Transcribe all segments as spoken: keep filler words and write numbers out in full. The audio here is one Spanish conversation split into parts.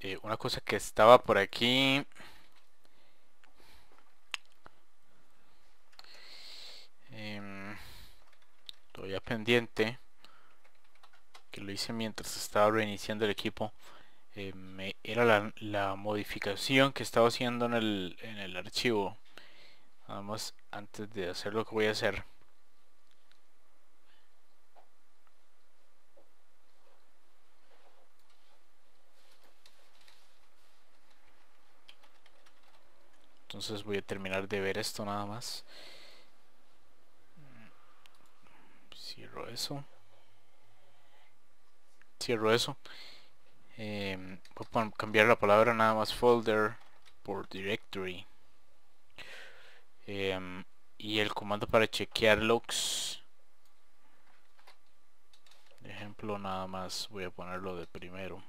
eh, una cosa que estaba por aquí. Eh, todavía pendiente, que lo hice mientras estaba reiniciando el equipo. Eh, me, era la, la modificación que estaba haciendo en el, en el archivo. Vamos, antes de hacer lo que voy a hacer, entonces voy a terminar de ver esto nada más. Cierro eso. Cierro eso. Eh, voy a cambiar la palabra nada más folder por directory. Eh, y el comando para chequear logs. De ejemplo nada más voy a ponerlo de primero,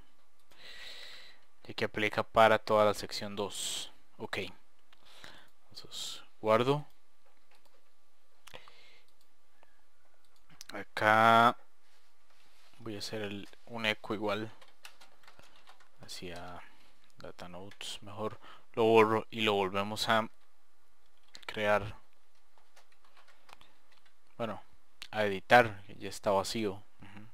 ya que aplica para toda la sección dos. Ok. Entonces, guardo. Acá voy a hacer el, un eco igual hacia data nodes. Mejor lo borro y lo volvemos a crear, bueno, a editar, que ya está vacío. Uh-huh.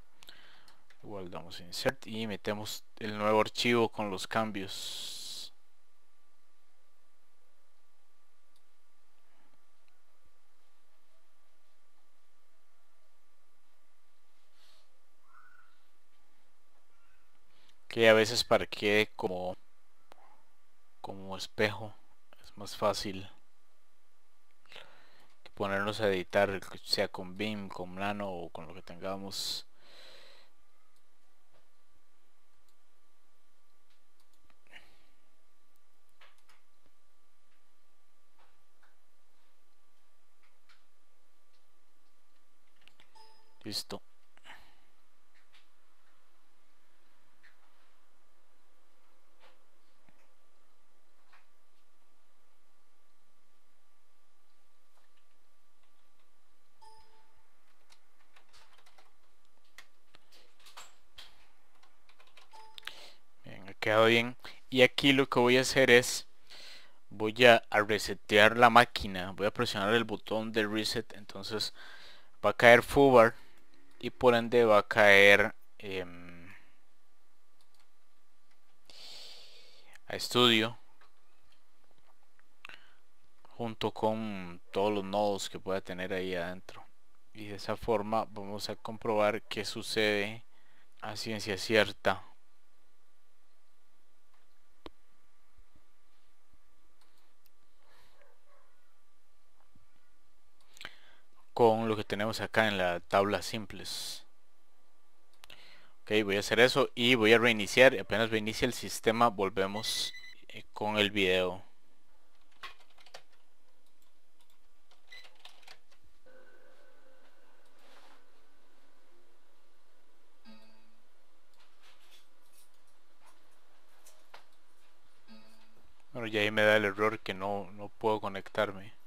Igual damos insert y metemos el nuevo archivo con los cambios. Que a veces para que quede como como espejo es más fácil que ponernos a editar, sea con Vim, con Nano o con lo que tengamos. Listo. Quedado bien. Y aquí lo que voy a hacer es, voy a resetear la máquina. Voy a presionar el botón de reset. Entonces va a caer Fubar y por ende va a caer eh, a Studio, junto con todos los nodos que pueda tener ahí adentro. Y de esa forma vamos a comprobar qué sucede a ciencia cierta. Con lo que tenemos acá en la tabla simples. Ok, voy a hacer eso y voy a reiniciar. Apenas reinicie el sistema volvemos con el video. Bueno, y ahí me da el error que no, no puedo conectarme.